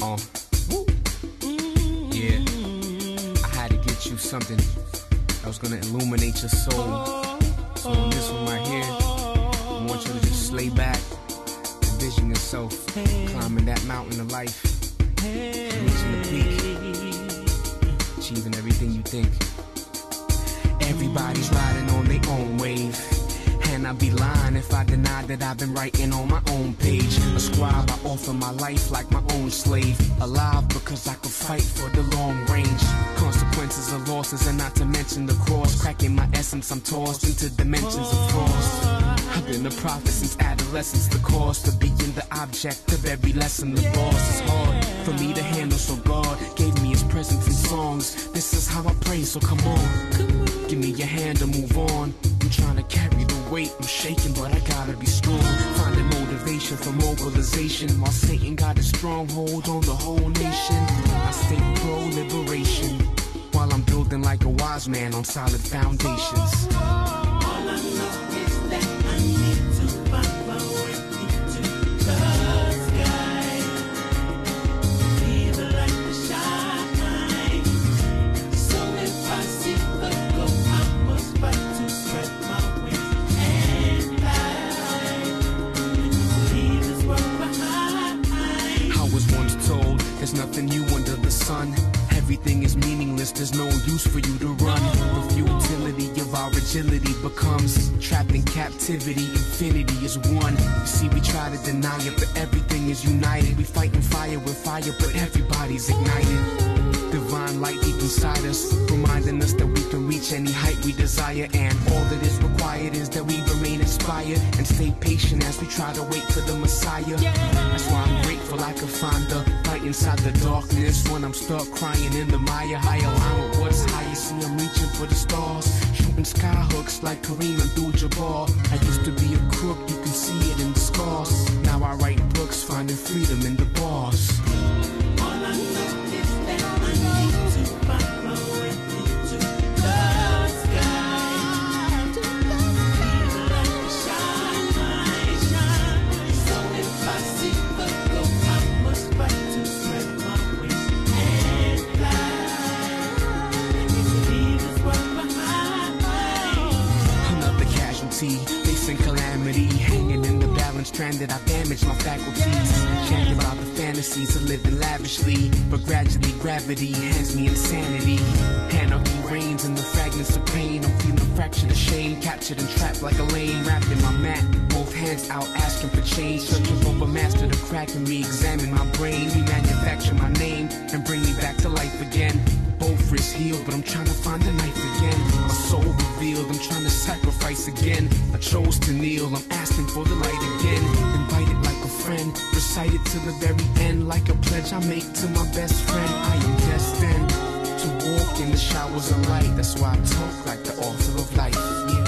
Yeah, I had to get you something that was gonna illuminate your soul. So on this one right here, I want you to just lay back, envision yourself climbing that mountain of life, reaching the peak, achieving everything you think. Everybody's riding on their own wave, and I'd be lying if I denied that I've been writing on my own page. A scribe, I offer my life like my own slave, alive because I could fight for the long range. Consequences of losses, and not to mention the cross, cracking my essence, I'm tossed into dimensions of frost. I've been a prophet since adolescence, the cost of being the object of every lesson. The boss is hard for me to handle, so God gave me his presence in songs. This is how I pray, so come on, give me your hand to move on. I'm trying to carry the weight, I'm shaking, but I gotta be strong. Finding motivation for mobilization, while Satan got a stronghold on the whole nation. I stay pro-liberation, while I'm building like a wise man on solid foundations. All I know is that I need to find my way into the sky, see the light that shine. So if I see the glow, I must fight to spread my wings and fly, leave this world behind. I was once told there's nothing new under the sun, everything is meaningless, there's no use for you to run. The futility of our agility becomes trapped in captivity, infinity is one. You see, we try to deny it, but everything is united. We fighting fire with fire, but everybody's ignited. Divine light deep inside us, reminding us that we can reach any height we desire. And all that is required is that we remain inspired and stay patient as we try to wait for the Messiah. That's why I'm grateful I could find the light inside the darkness when I'm stuck crying in the mire. High align with what's high, you see I'm reaching for the stars, shooting skyhooks like Kareem Abdul-Jabbar. I used to be a crook, you can see it in the scars. Now I write books, finding freedom in the bars. All I know is that I need to find my way into the sky, to the light that shine. So if I see the glow, I must fight to spread my wings and fly, and leave this world behind. Another casualty, facing calamity, hanging in the balance, stranded. I damaged my faculties, shackled by the fantasies of living lavishly, but gradually gravity hands me insanity. Anarchy reigns in the fragments of pain. I'm feeling fractured of shame, captured and trapped like a lame. Wrapped in my mat, both hands out asking for change, searching for a master to crack and re-examine my brain, remanufacture my name and bring me back to life again. Both wrists healed, but I'm trying to find a knife again. My soul revealed, I'm trying to sacrifice again. I chose to kneel, I'm asking for the light again. Invited like a friend, recited to the very end, like a pledge I make to my best friend. I am destined to walk in the showers of light, that's why I talk like the author of life. Yeah.